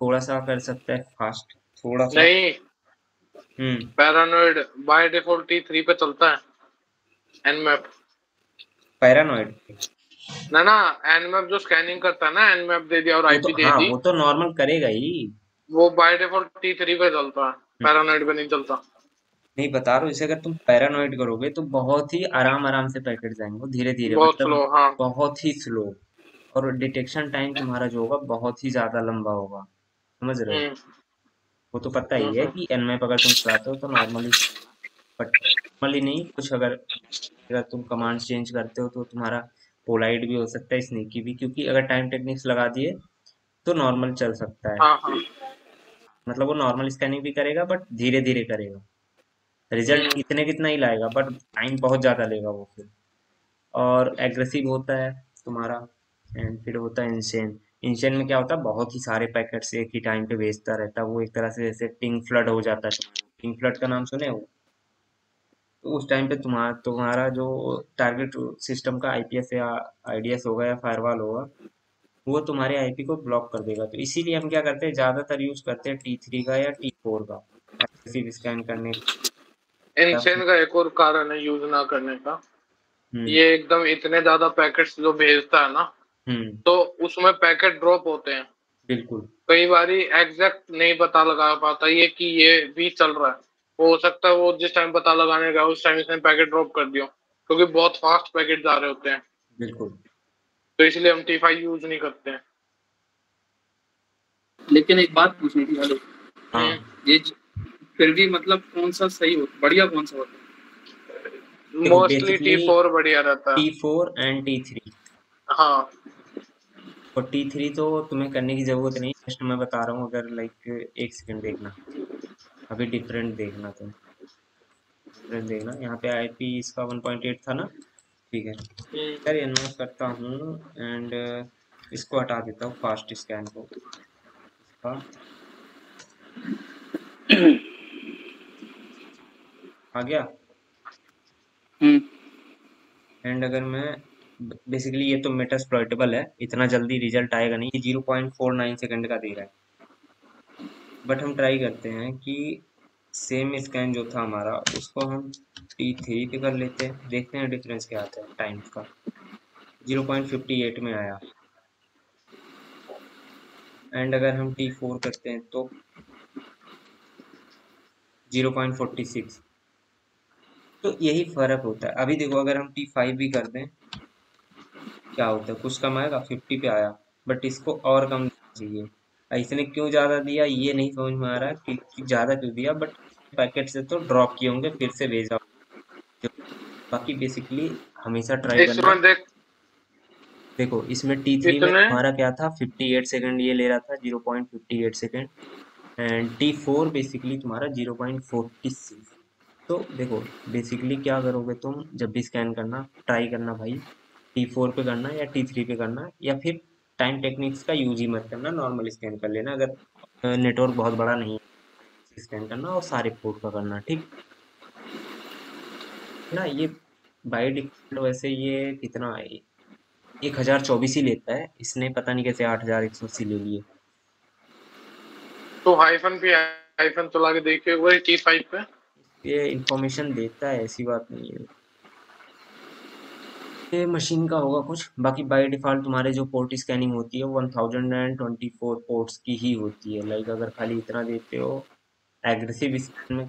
थोड़ा सा कर सकता है फास्ट, थोड़ा सा नहीं। पैरानॉइड बाय डिफॉल्ट T3 पे चलता है एनमैप। पैरानॉइड ना एनमैप जो स्कैनिंग करता है ना, एनमैप दे दिया और आईपी दे दी, वो तो नॉर्मल करेगा ही, वो बाय डिफॉल्ट T3 पे चलता है, पैरानॉइड पे नहीं चलता। नहीं बता रहा हूँ, इसे अगर तुम पैरानॉइड करोगे तो बहुत ही आराम आराम से पैकेट जाएंगे, धीरे धीरे, मतलब हाँ। बहुत ही स्लो, और डिटेक्शन टाइम तुम्हारा जो होगा बहुत ही ज्यादा लंबा होगा, समझ रहे हो। वो तो पता ही है कि एनमैप अगर तुम चलाते हो तो नॉर्मली, बट नॉर्मली नहीं, कुछ अगर तुम कमांड चेंज करते हो तो तुम्हारा पोलाइट भी हो सकता है, स्नीकी भी, क्योंकि अगर टाइम टेक्निक्स लगा दिए तो नॉर्मल चल सकता है, मतलब वो नॉर्मल स्कैनिंग भी करेगा बट धीरे धीरे करेगा, रिजल्ट कितने कितना ही लाएगा बट टाइम बहुत ज़्यादा लेगा वो फिर। और एग्रेसिव होता है तुम्हारा, एंड फिर होता है इंसेन। इंसेन में क्या होता है, बहुत ही सारे पैकेट्स एक ही टाइम पे भेजता रहता है वो, एक तरह से जैसे पिंग फ्लड हो जाता है। पिंग फ्लड का नाम सुने हो, तो उस टाइम पे तुम्हारा जो टारगेट सिस्टम का आईपीएस या आईडीएस होगा या फायरवॉल होगा, वो तुम्हारे आईपी को ब्लॉक कर देगा। तो इसीलिए हम क्या करते हैं, ज्यादातर यूज करते हैं T3 का या T4 का एक्सेसिव स्कैन करने का। इंसेन का एक और कारण है यूज ना करने का, ये एकदम इतने ज्यादा पैकेट्स जो भेजता है ना, तो उसमें पैकेट ड्रॉप होते हैं, बिल्कुल कई बारी एग्जैक्ट नहीं पता लगा पाता ये कि ये भी चल रहा है, हो सकता है वो जिस टाइम पता लगाने का उस टाइम इसने पैकेट ड्रॉप कर दिया, क्योंकि बहुत फास्ट पैकेट जा रहे होते हैं, बिल्कुल, तो इसलिए हम T5 यूज नहीं करते हैं। लेकिन एक बात पूछनी थी वाले, हाँ। ये फिर भी मतलब कौन सा सही हो, बढ़िया कौन सा होता है? मोस्टली T4 बढ़िया रहता है, T4 एंड T3। हाँ, और T3 तो तुम्हें करने की जरूरत नहीं, जस्ट मैं बता रहा हूँ, अगर लाइक एक सेकंड देखना, अभी डिफरेंट देखना, तुम डिफरेंट देखना, यहाँ पे आईपी इसका 1.8 था ना, ठीक है सर। एनमैप करता हूँ एंड इसको हटा देता हूँ, फास्ट स्कैन को, आ गया। एंड अगर मैं बेसिकली ये तो मेटास्प्लॉइटेबल है, इतना जल्दी रिजल्ट आएगा नहीं, ये 0.49 सेकेंड का दे रहा है, बट हम ट्राई करते हैं कि सेम स्कैन जो था हमारा उसको हम T3 पे कर लेते हैं, देखते हैं डिफरेंस क्या आता है टाइम का। 0.58 में आया। एंड अगर हम T4 करते हैं तो 0.46, तो यही फर्क होता है। अभी देखो अगर हम T5 भी कर दें क्या होता है, कुछ कम आएगा, 50 पे आया, बट इसको और कम चाहिए। इसने क्यों ज़्यादा दिया ये नहीं समझ में आ रहा कि ज़्यादा क्यों दिया, बट पैकेट से तो ड्रॉप किए होंगे फिर से भेजा। बाकी बेसिकली हमेशा ट्राई करना। देखो इसमें T3 में हमारा क्या था 58 सेकंड ये ले रहा था 0.58 सेकंड एंड T4 बेसिकली तुम्हारा 0.46। तो देखो बेसिकली क्या करोगे तुम जब भी स्कैन करना ट्राई करना भाई T4 पे करना या T3 पे करना, या फिर टाइम टेक्निक्स का यूज ही मत करना, नॉर्मल स्कैन कर लेना अगर नेटवर्क बहुत बड़ा नहीं है स्कैन करना, और सारे पोर्ट का करना ठीक ना। ये बाई डिफॉल्ट वैसे ये कितना 1024 ही लेता है, इसने पता नहीं कैसे 8180 ले लिए। तो हाइफन पे हाइफन तो लाके देखिए वो T5 पे ये इंफॉर्मेशन देता है, ऐसी बात नहीं है। ये मशीन का होगा कुछ। बाकी बाय डिफॉल्ट तुम्हारे जो पोर्ट स्कैनिंग होती है 1024 पोर्ट्स की ही होती है। लाइक अगर खाली इतना देते हो एग्रेसिव स्कैन में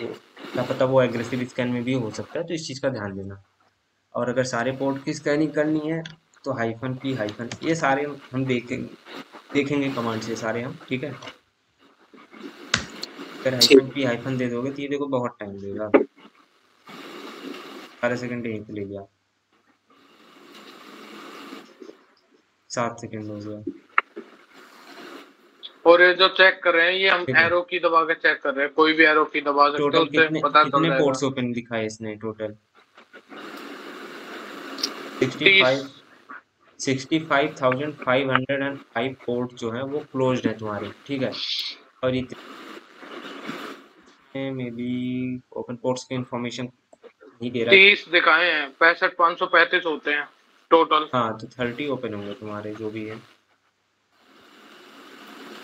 क्या पता वो एग्रेसिव स्कैन में भी हो सकता है, तो इस चीज़ का ध्यान देना। और अगर सारे पोर्ट की स्कैनिंग करनी है तो हाइफन पी हाइफन ये सारे हम देखेंगे कमांड से सारे हम, ठीक है। अगर हाइफन पी हाइफन दे दोगे तो ये देखो बहुत टाइम लेगा, 12 सेकंड यहीं पे ले गया, 7 सेकंड हो गया। और ये जो चेक कर रहे हैं ये हम एरो की दबा के चेक कर रहे हैं, कोई भी एरो की दबा के टोटल कितने पोर्ट्स ओपन दिखाए इसने टोटल 65,505 पोर्ट जो है वो क्लोज्ड है तुम्हारे, ठीक है। और इतने में भी ओपन पोर्ट्स की इंफॉर्मेशन नहीं दे रहा है। 30 दिखाए हैं, 65,535 होते हैं टोटल। हाँ तो 30 ओपन होंगे तुम्हारे जो भी है।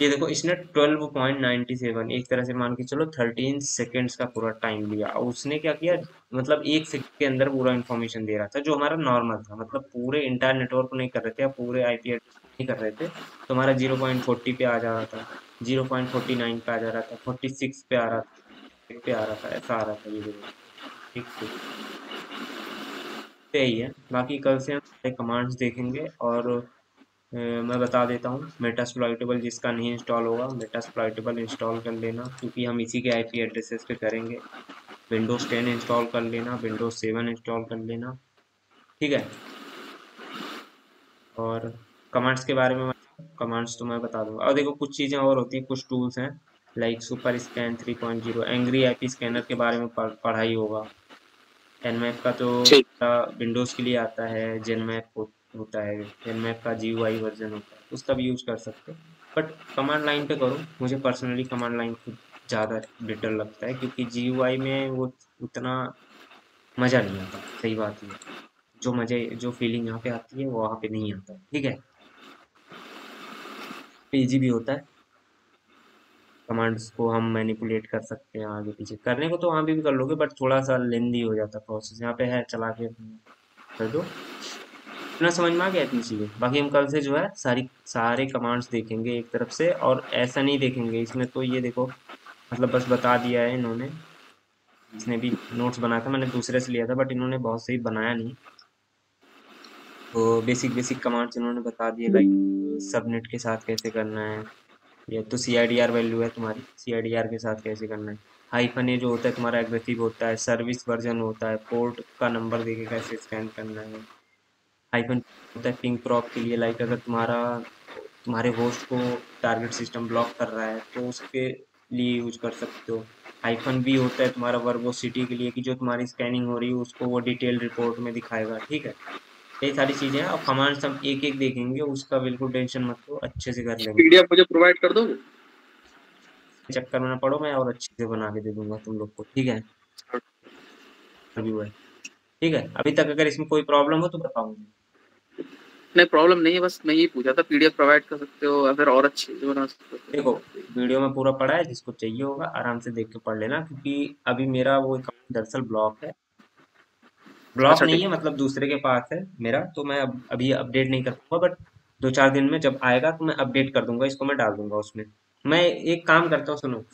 ये देखो इसने 12.97 एक तरह से मान के चलो 13 सेकंड्स का पूरा टाइम लिया, और उसने क्या किया मतलब 1 सेकंड के अंदर पूरा इन्फॉर्मेशन दे रहा था जो हमारा नॉर्मल था। मतलब पूरे इंटायर नेटवर्क नहीं कर रहे थे या पूरे आईपी एड्रेस नहीं कर रहे थे तो हमारा 0.40 पे आ जा रहा था, 0.49 पे आ जा रहा था, 46 पे आ रहा था, ऐसा आ रहा था। ये देखो ठीक है यही है। बाकी कल से हम सारे कमांड्स देखेंगे और मैं बता देता हूँ मेटास्प्लॉइटेबल जिसका नहीं इंस्टॉल होगा मेटास्प्लॉइटेबल इंस्टॉल कर लेना क्योंकि हम इसी के आईपी एड्रेसेस पे करेंगे। विंडोज़ 10 इंस्टॉल कर लेना, विंडोज़ 7 इंस्टॉल कर लेना, ठीक है। और कमांड्स के बारे में कमांड्स तो मैं बता दूँगा। और देखो कुछ चीज़ें और होती हैं, कुछ टूल्स हैं like super scan 3.0 angry I P scanner के बारे में पढ़ा ही होगा। एनमैप का तो विंडोज़ के लिए आता है, जेनमैप होता है, एनमैप का GUI वर्जन होता है, उसका भी यूज कर सकते हो। बट कमांड लाइन पे करो, मुझे पर्सनली कमांड लाइन को ज़्यादा बेटर लगता है क्योंकि GUI में वो उतना मज़ा नहीं आता। सही बात है, जो मज़े जो फीलिंग यहाँ पे आती है वो वहाँ पे नहीं आता, ठीक है। इजी भी होता है, कमांड्स को हम मैनिपुलेट कर सकते हैं आगे पीछे, करने को तो वहाँ भी कर लोगे बट थोड़ा सा लेंदी हो जाता प्रोसेस। यहाँ पे है चला के कर दो। इतना समझ में आ गया इतनी चीज़ें। बाकी हम कल से जो है सारे कमांड्स देखेंगे एक तरफ से, और ऐसा नहीं देखेंगे इसमें तो ये देखो मतलब बस बता दिया है इन्होंने। इसने भी नोट्स बनाया था, मैंने दूसरे से लिया था बट इन्होंने बहुत सही बनाया नहीं, तो बेसिक कमांड्स इन्होंने बता दिए लाइक सबनेट के साथ कैसे करना है। ये तो CIDR वैल्यू है तुम्हारी, CIDR के साथ कैसे करना है। हाइफन ये जो होता है तुम्हारा एग्रेसिव होता है, सर्विस वर्जन होता है, पोर्ट का नंबर दे के कैसे स्कैन करना है। हाइफन होता है पिंग प्रॉप के लिए लाइक अगर तुम्हारे होस्ट को टारगेट सिस्टम ब्लॉक कर रहा है तो उसके लिए यूज कर सकते हो। हाइफन भी होता है तुम्हारा वर्बोसिटी के लिए कि जो तुम्हारी स्कैनिंग हो रही है उसको वो डिटेल रिपोर्ट में दिखाएगा, ठीक है। यही सारी चीज़ें हैं और कमांड्स हम एक एक देखेंगे, उसका बिल्कुल टेंशन मत लो, अच्छे से कर लेंगे। पीडीएफ मुझे प्रोवाइड कर दो, चेक करना पड़ो, मैं और अच्छे से बना के दे दूंगा तुम लोग को, ठीक है। ठीक है अभी तक अगर इसमें कोई प्रॉब्लम हो तो बताओ। नहीं प्रॉब्लम नहीं है, बस मैं ये पूछा था पीडीएफ प्रोवाइड कर सकते हो या फिर और अच्छे से बना सकते हो। देखो वीडियो में पूरा पढ़ा है, जिसको चाहिए होगा आराम से देख के पढ़ लेना क्योंकि अभी मेरा वो अकाउंट दरअसल ब्लॉक है, ब्लॉक नहीं है मतलब दूसरे के पास है मेरा, तो मैं अभी अपडेट नहीं कर पाऊंगा बट 2-4 दिन में जब आएगा तो मैं अपडेट कर दूंगा, इसको मैं डाल दूंगा उसमें। मैं एक काम करता हूँ सुनो,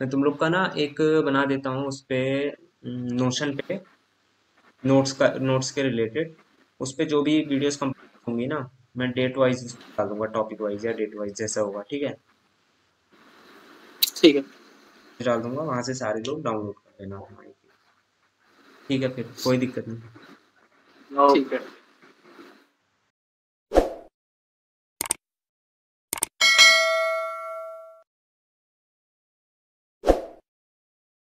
मैं तुम लोग का ना एक बना देता हूँ उस पर नोशन पे नोट्स के रिलेटेड, उस पर जो भी वीडियोस कंप्लीट होंगी ना मैं डेट वाइज डाल दूंगा, टॉपिक वाइज या डेट वाइज जैसा होगा, ठीक है ठीक है, डाल दूंगा। वहां से सारे लोग डाउनलोड कर लेना, ठीक है? फिर कोई दिक्कत नहीं, ठीक है।